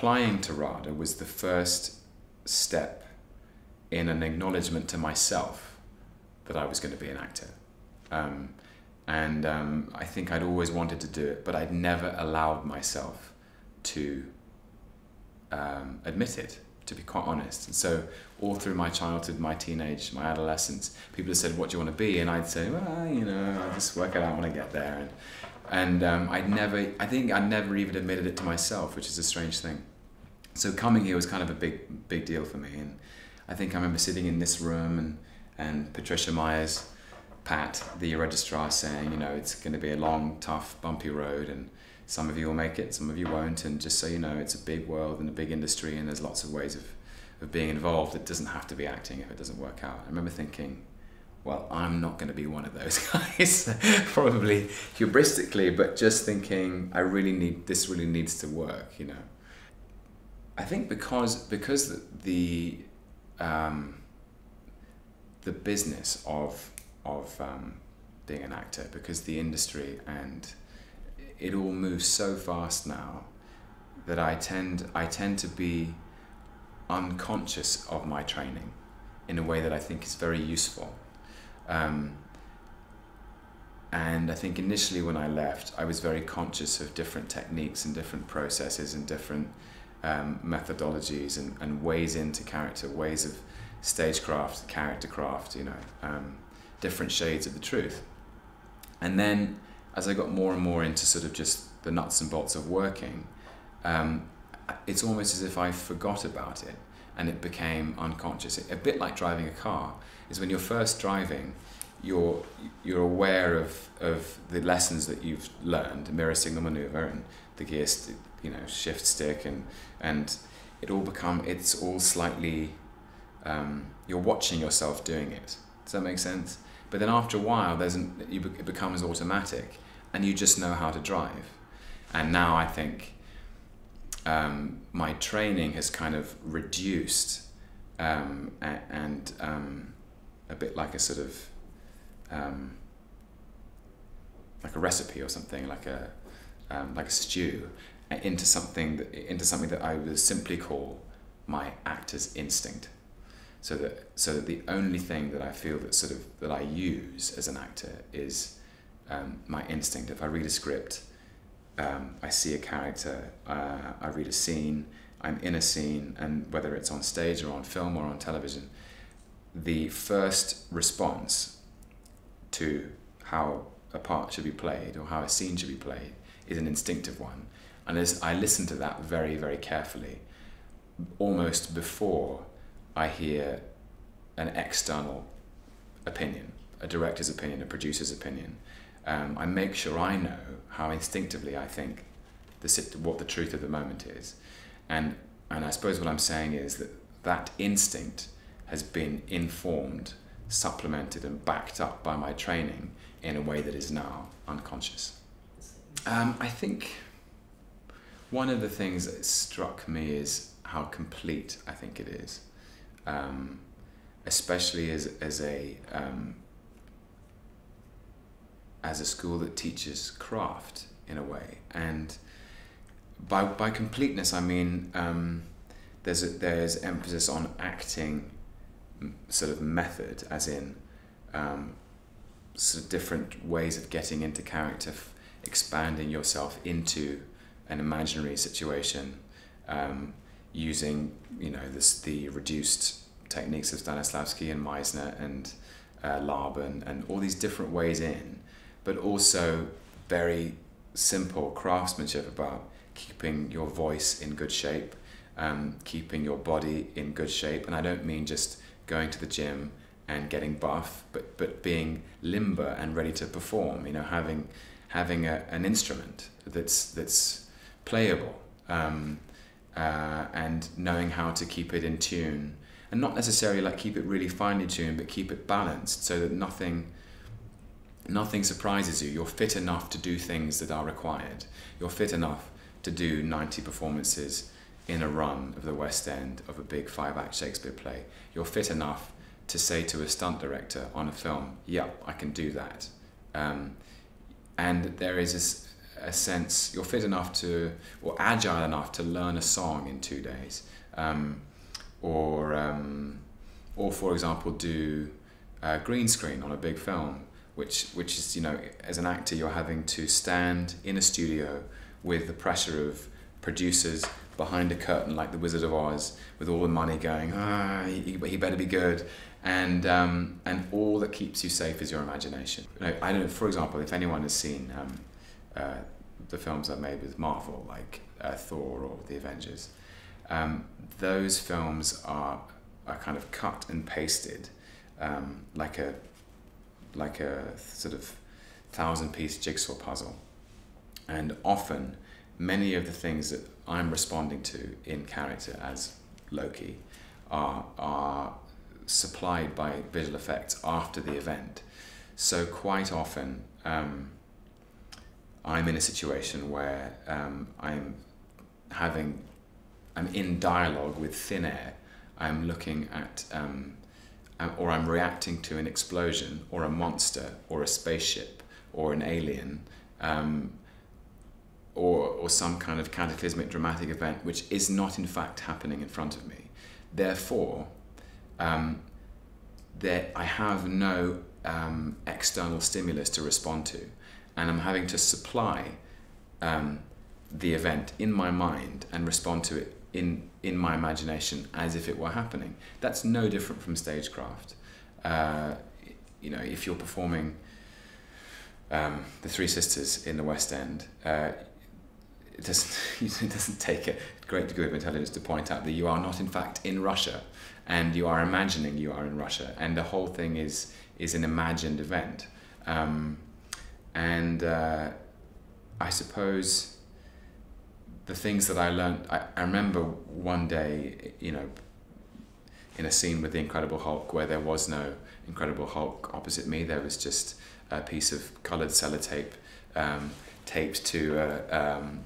applying to RADA was the first step in an acknowledgement to myself that I was going to be an actor. I think I'd always wanted to do it, but I'd never allowed myself to admit it, to be quite honest. And so all through my childhood, my teenage, my adolescence, people have said, what do you want to be? And I'd say, well, you know, I'll just work it out when I get there. And I think I'd never even admitted it to myself, which is a strange thing. So coming here was kind of a big deal for me. And I think I remember sitting in this room and Patricia Myers, Pat, the registrar, saying, you know, it's going to be a long, tough, bumpy road, and some of you will make it, some of you won't, and just so you know, it's a big world and a big industry, and there's lots of ways of being involved. It doesn't have to be acting if it doesn't work out. I remember thinking, well, I'm not going to be one of those guys, probably hubristically, but just thinking, this really needs to work, you know. I think because the business of being an actor, because the industry and it all moves so fast now, that I tend to be unconscious of my training in a way that I think is very useful. And I think initially when I left, I was very conscious of different techniques and different processes and different methodologies and ways into character, ways of stagecraft, character craft, you know, different shades of the truth. And then as I got more and more into sort of just the nuts and bolts of working, it's almost as if I forgot about it and it became unconscious. A bit like driving a car, is when you're first driving, you're aware of the lessons that you've learned, mirror signal maneuver and the gear, you know, shift stick, and it's all slightly, you're watching yourself doing it. Does that make sense? But then after a while, it becomes automatic, and you just know how to drive. And now I think my training has kind of reduced, a bit like a sort of like a recipe or something, like a stew, into something that I would simply call my actor's instinct. So that the only thing that I feel that I use as an actor is my instinct. If I read a script, I see a character, I read a scene, I'm in a scene, and whether it's on stage or on film or on television, the first response to how a part should be played or how a scene should be played is an instinctive one. And as I listen to that very, very carefully, almost before I hear an external opinion, a director's opinion, a producer's opinion. I make sure I know how instinctively I think what the truth of the moment is. And I suppose what I'm saying is that instinct has been informed, supplemented and backed up by my training in a way that is now unconscious. I think one of the things that struck me is how complete I think it is. Especially as a school that teaches craft in a way, and by completeness I mean there's emphasis on acting sort of method, as in sort of different ways of getting into character, expanding yourself into an imaginary situation, using, you know, the reduced techniques of Stanislavski and Meisner and Laban and all these different ways in, but also very simple craftsmanship about keeping your voice in good shape, keeping your body in good shape. And I don't mean just going to the gym and getting buff, but being limber and ready to perform, you know, having an instrument that's playable. And knowing how to keep it in tune, and not necessarily like keep it really finely tuned, but keep it balanced so that nothing surprises you. You're fit enough to do things that are required. You're fit enough to do 90 performances in a run of the West End of a big 5-act Shakespeare play. You're fit enough to say to a stunt director on a film, yep, I can do that. And there is this, a sense you're fit enough to, or agile enough to learn a song in 2 days, or for example do green screen on a big film, which is, you know, as an actor you're having to stand in a studio with the pressure of producers behind a curtain like the Wizard of Oz, with all the money going, he better be good, and all that keeps you safe is your imagination. You know, I don't know, for example, if anyone has seen the films I've made with Marvel, like Thor or the Avengers, those films are kind of cut and pasted, like a sort of 1,000-piece jigsaw puzzle, and often many of the things that I'm responding to in character as Loki are supplied by visual effects after the event. So quite often I'm in a situation where I'm in dialogue with thin air. I'm looking at or I'm reacting to an explosion or a monster or a spaceship or an alien, or some kind of cataclysmic dramatic event which is not in fact happening in front of me. Therefore, I have no external stimulus to respond to, and I'm having to supply the event in my mind and respond to it in my imagination as if it were happening. That's no different from stagecraft. You know, if you're performing The Three Sisters in the West End, It doesn't take a great degree of intelligence to point out that you are not in fact in Russia, and you are imagining you are in Russia, and the whole thing is an imagined event. I suppose the things that I learned, I remember one day, you know, in a scene with the Incredible Hulk where there was no Incredible Hulk opposite me, there was just a piece of coloured sellotape taped to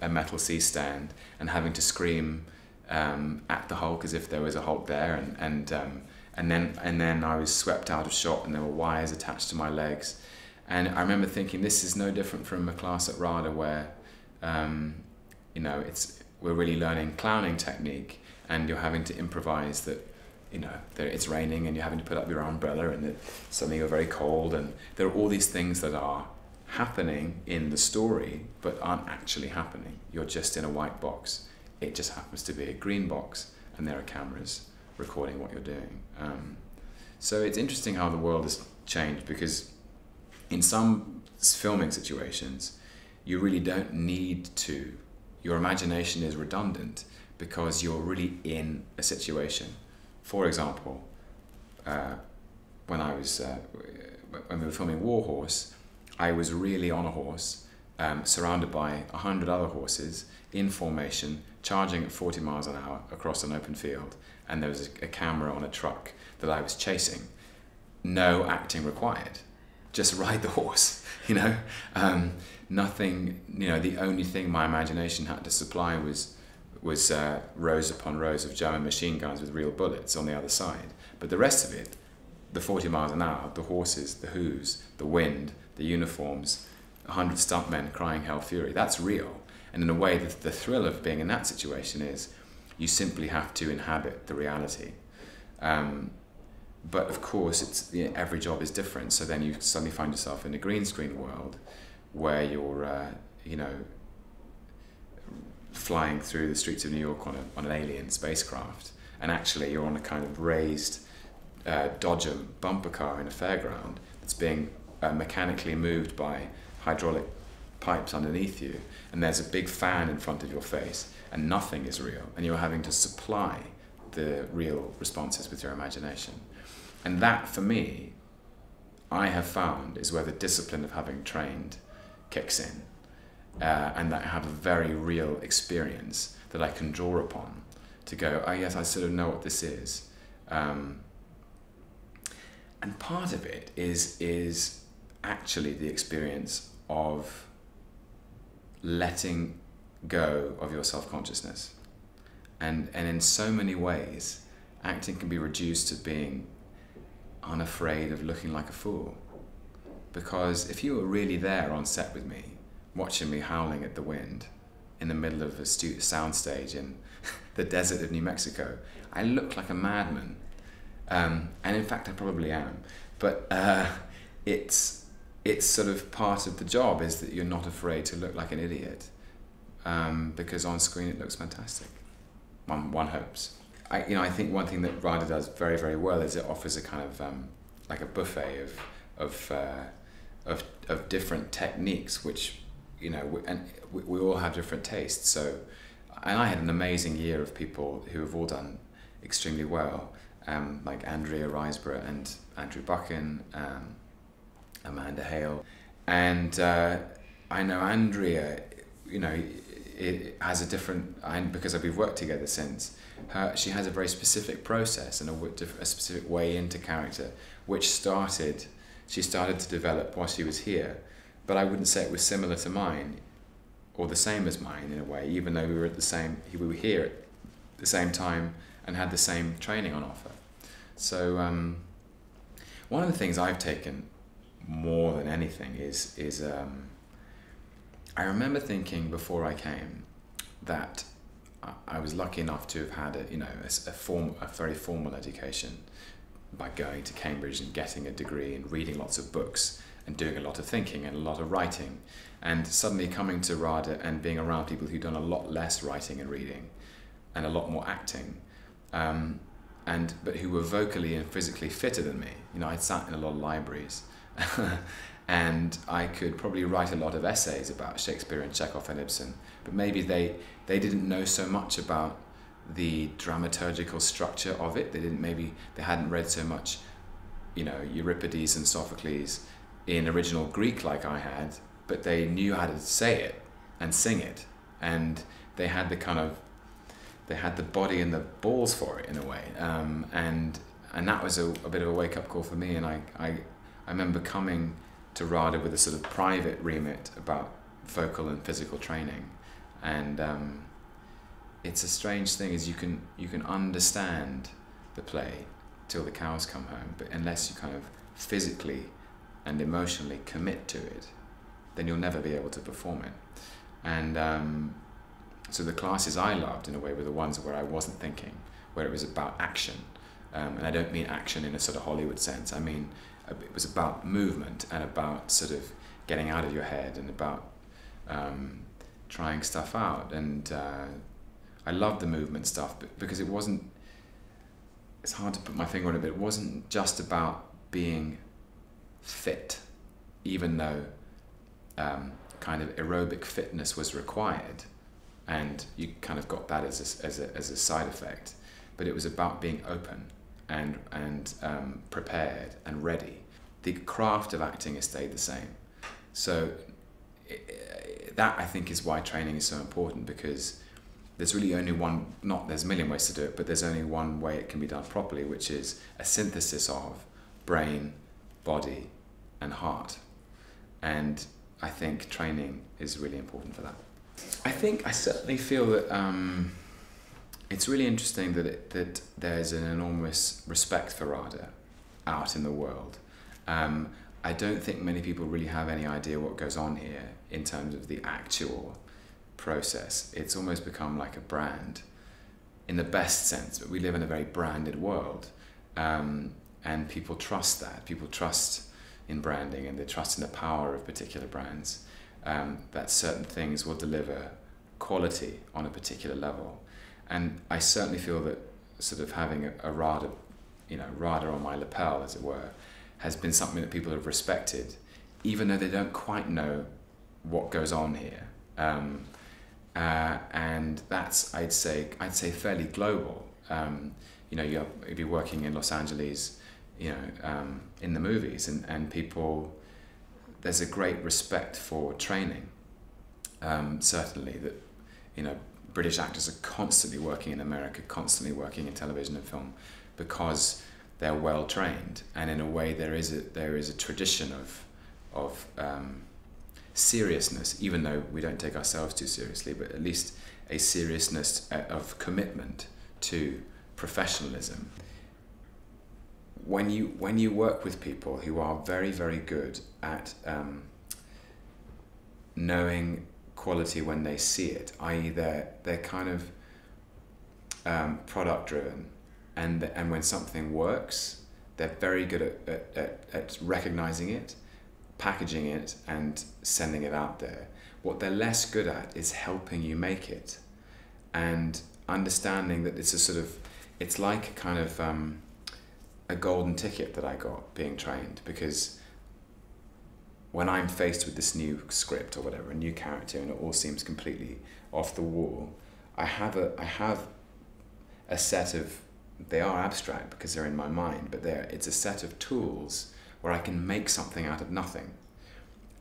a metal C-stand, and having to scream at the Hulk as if there was a Hulk there, and then I was swept out of shot, and there were wires attached to my legs, and I remember thinking, this is no different from a class at RADA where you know, we're really learning clowning technique, and you're having to improvise that, you know, that it's raining and you're having to put up your umbrella, and that suddenly you're very cold, and there are all these things that are happening in the story but aren't actually happening. You're just in a white box. It just happens to be a green box, and there are cameras recording what you're doing. So it's interesting how the world has changed, because in some filming situations you really don't need to. Your imagination is redundant because you're really in a situation. For example, when we were filming War Horse, I was really on a horse, surrounded by 100 other horses in formation, charging at 40 miles an hour across an open field, and there was a camera on a truck that I was chasing. No acting required. Just ride the horse, you know? Nothing, you know, the only thing my imagination had to supply was rows upon rows of German machine guns with real bullets on the other side. But the rest of it, the 40 miles an hour, the horses, the hooves, the wind, the uniforms, 100 stuntmen crying hell fury, that's real. And in a way, the thrill of being in that situation is you simply have to inhabit the reality. But of course, you know, every job is different, so then you suddenly find yourself in a green screen world where you're, you know, flying through the streets of New York on an alien spacecraft, and actually you're on a kind of raised Dodger bumper car in a fairground that's being mechanically moved by hydraulic pipes underneath you, and there's a big fan in front of your face, and nothing is real, and you're having to supply the real responses with your imagination. And that, for me, I have found is where the discipline of having trained kicks in, and that I have a very real experience that I can draw upon to go, oh yes, I sort of know what this is. And part of it is actually the experience of letting go of your self-consciousness, and in so many ways acting can be reduced to being unafraid of looking like a fool, because if you were really there on set with me, watching me howling at the wind in the middle of a soundstage in the desert of New Mexico. I look like a madman, and in fact I probably am, but it's sort of part of the job is that you're not afraid to look like an idiot, because on screen it looks fantastic. One hopes. I think one thing that RADA does very, very well is it offers a kind of like a buffet of different techniques, which we all have different tastes. So, and I had an amazing year of people who have all done extremely well, like Andrea Riseborough and Andrew Buchan, Amanda Hale, and I know Andrea, it has a different, and because we've worked together since, she has a very specific process and a specific way into character, which she started to develop while she was here, but I wouldn't say it was similar to mine, or the same as mine in a way, even though we were here at the same time and had the same training on offer. So one of the things I've taken more than anything is I remember thinking before I came that I was lucky enough to have had a very formal education by going to Cambridge and getting a degree and reading lots of books and doing a lot of thinking and a lot of writing, and suddenly coming to RADA and being around people who've done a lot less writing and reading and a lot more acting, but who were vocally and physically fitter than me. I'd sat in a lot of libraries and I could probably write a lot of essays about Shakespeare and Chekhov and Ibsen, but maybe they didn't know so much about the dramaturgical structure of it. They hadn't read so much, Euripides and Sophocles in original Greek like I had, but they knew how to say it and sing it, and they had the body and the balls for it in a way, and that was a bit of a wake up call for me, and I remember coming to RADA with a sort of private remit about vocal and physical training, and it's a strange thing is you can understand the play till the cows come home, but unless you kind of physically and emotionally commit to it, then you'll never be able to perform it. And so the classes I loved in a way were the ones where I wasn't thinking, where it was about action, and I don't mean action in a sort of Hollywood sense. I mean it was about movement and about sort of getting out of your head and about trying stuff out, and I loved the movement stuff, but because it wasn't, it's hard to put my finger on it, but it wasn't just about being fit, even though kind of aerobic fitness was required, and you kind of got that as a side effect, but it was about being open and prepared and ready. The craft of acting has stayed the same. So that I think is why training is so important, because there's really only one, not there's a million ways to do it, but there's only one way it can be done properly, which is a synthesis of brain, body and heart. And I think training is really important for that. I certainly feel that it's really interesting that that there's an enormous respect for RADA out in the world. I don't think many people really have any idea what goes on here in terms of the actual process. It's almost become like a brand in the best sense, but we live in a very branded world, and people trust that. People trust in branding, and they trust in the power of particular brands, that certain things will deliver quality on a particular level. And I certainly feel that sort of having a RADA, RADA on my lapel, as it were, has been something that people have respected, even though they don't quite know what goes on here. And that's, I'd say fairly global. You'd be working in Los Angeles, in the movies, and people, there's a great respect for training. Certainly that, British actors are constantly working in America, constantly working in television and film, because they're well trained, and in a way there is a tradition of seriousness, even though we don't take ourselves too seriously, but at least a seriousness of commitment to professionalism. When you work with people who are very, very good at knowing quality when they see it, i.e. they're kind of product driven, and when something works, they're very good at recognizing it, packaging it, and sending it out there. What they're less good at is helping you make it, and understanding that it's a sort of, it's like a kind of a golden ticket that I got being trained, because when I'm faced with this new script or whatever, a new character, and it all seems completely off the wall, I have a set of, they are abstract because they're in my mind, but it's a set of tools where I can make something out of nothing.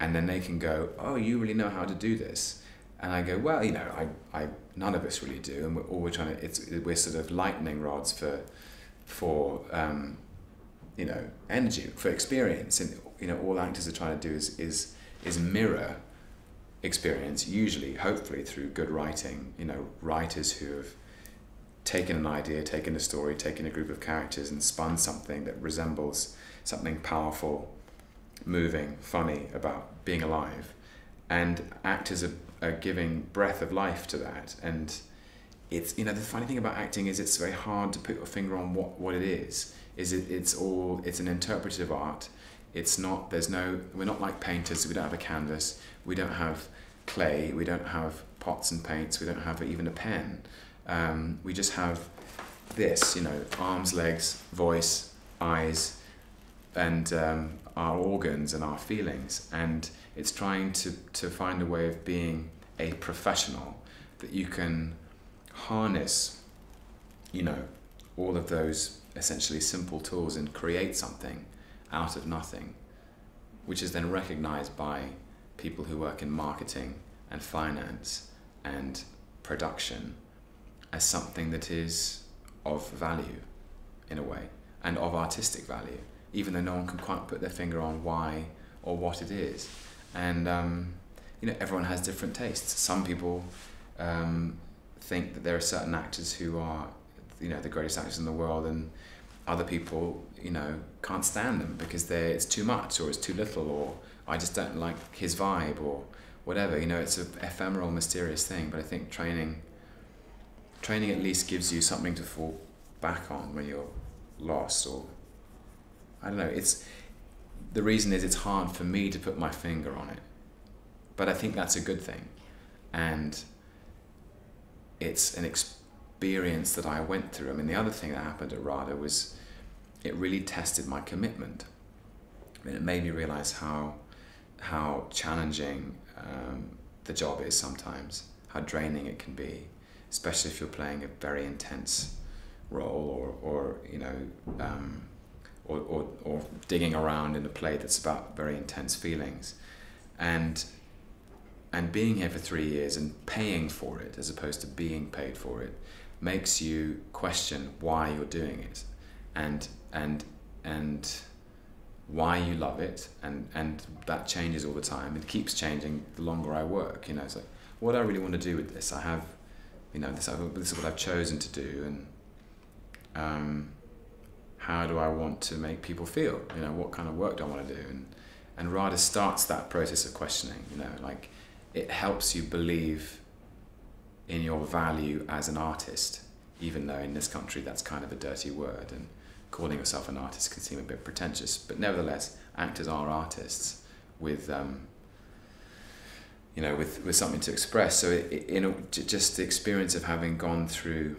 And then they can go, oh, you really know how to do this. And I go, well, you know, none of us really do, and we're sort of lightning rods for you know, energy, for experience, and you know, all actors are trying to do is mirror experience, usually, hopefully, through good writing. You know, writers who have taken an idea, taken a story, taken a group of characters, and spun something that resembles something powerful, moving, funny about being alive. And actors are giving breath of life to that. And it's, you know, the funny thing about acting is it's very hard to put your finger on what it is. It's an interpretive art. It's not, we're not like painters. We don't have a canvas. We don't have clay. We don't have pots and paints. We don't have even a pen. We just have this, you know, arms, legs, voice, eyes, and our organs and our feelings. And it's trying to find a way of being a professional that you can harness, you know, all of those essentially simple tools and create something out of nothing, which is then recognized by people who work in marketing and finance and production as something that is of value in a way, and of artistic value, even though no one can quite put their finger on why or what it is. And you know, everyone has different tastes. Some people think that there are certain actors who are, you know, the greatest actors in the world, and other people, you know, can't stand them because it's too much, or it's too little, or I just don't like his vibe, or whatever. You know, it's an ephemeral, mysterious thing. But I think training at least gives you something to fall back on when you're lost, or I don't know. The reason is it's hard for me to put my finger on it, but I think that's a good thing, and it's an experience that I went through. I mean, the other thing that happened at RADA was it really tested my commitment. I mean, it made me realize how challenging the job is sometimes, how draining it can be, especially if you're playing a very intense role, or you know, or digging around in a play that's about very intense feelings. And being here for 3 years and paying for it, as opposed to being paid for it, makes you question why you're doing it, and why you love it, and that changes all the time. It keeps changing the longer I work. You know, it's like, what do I really want to do with this? I have, you know, this is what I've chosen to do, and how do I want to make people feel? You know, what kind of work do I want to do? And RADA starts that process of questioning. You know, like, it helps you believe in your value as an artist, even though in this country that's kind of a dirty word, and calling yourself an artist can seem a bit pretentious. But nevertheless, actors are artists with, you know, with something to express. So just the experience of having gone through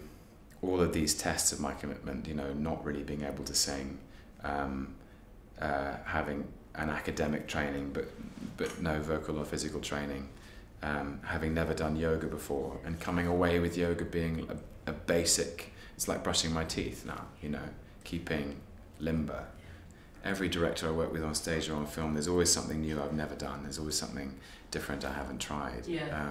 all of these tests of my commitment, you know, not really being able to sing, having an academic training but no vocal or physical training, having never done yoga before, and coming away with yoga being a basic, it's like brushing my teeth now, you know, keeping limber. Every director I work with on stage or on film, there's always something new I've never done, there's always something different I haven't tried. Yeah.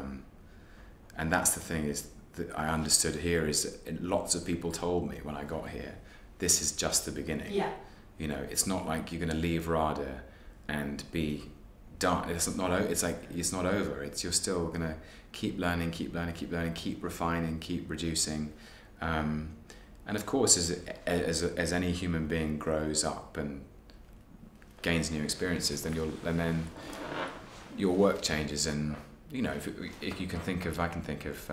And that's the thing is that I understood here is that lots of people told me when I got here, this is just the beginning. Yeah. You know, it's not like you're going to leave RADA and be done. It's not over. You're still going to keep learning, keep learning, keep learning, keep refining, keep reducing. And of course, as any human being grows up and gains new experiences, then your work changes, and you know, if you can think of, I can think of,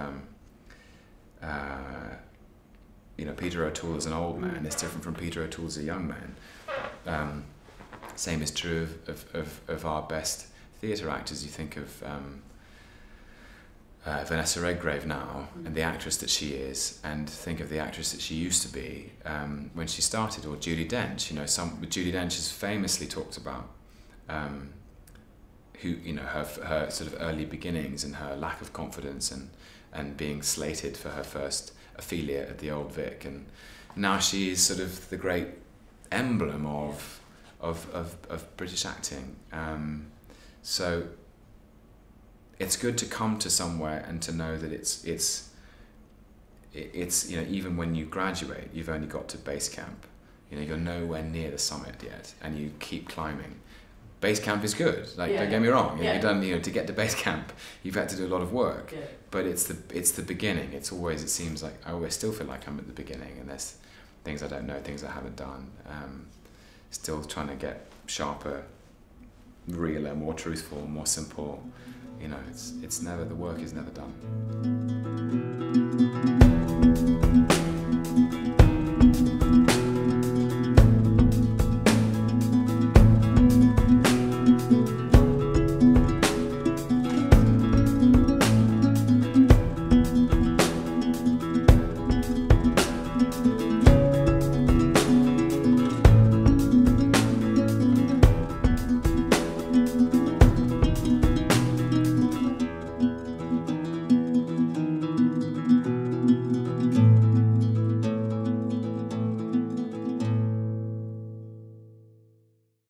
you know, Peter O'Toole as an old man is different from Peter O'Toole as a young man. Same is true of our best theatre actors. You think of Vanessa Redgrave now, and the actress that she is, and think of the actress that she used to be when she started, or Judi Dench. You know, Judi Dench is famously talked about, who, you know, her sort of early beginnings and her lack of confidence, and being slated for her first Ophelia at the Old Vic, and now she is sort of the great emblem of British acting. So it's good to come to somewhere and to know that it's, you know, even when you graduate, you've only got to base camp. You know, you're nowhere near the summit yet, and you keep climbing. Base camp is good. Like, yeah. Don't get me wrong. Yeah. You don't, you know, to get to base camp, you've had to do a lot of work. Yeah. But it's the beginning. It's always, it seems like, I always still feel like I'm at the beginning, and there's things I don't know, things I haven't done. Still trying to get sharper, realer, more truthful, more simple. You know, it's never, the work is never done.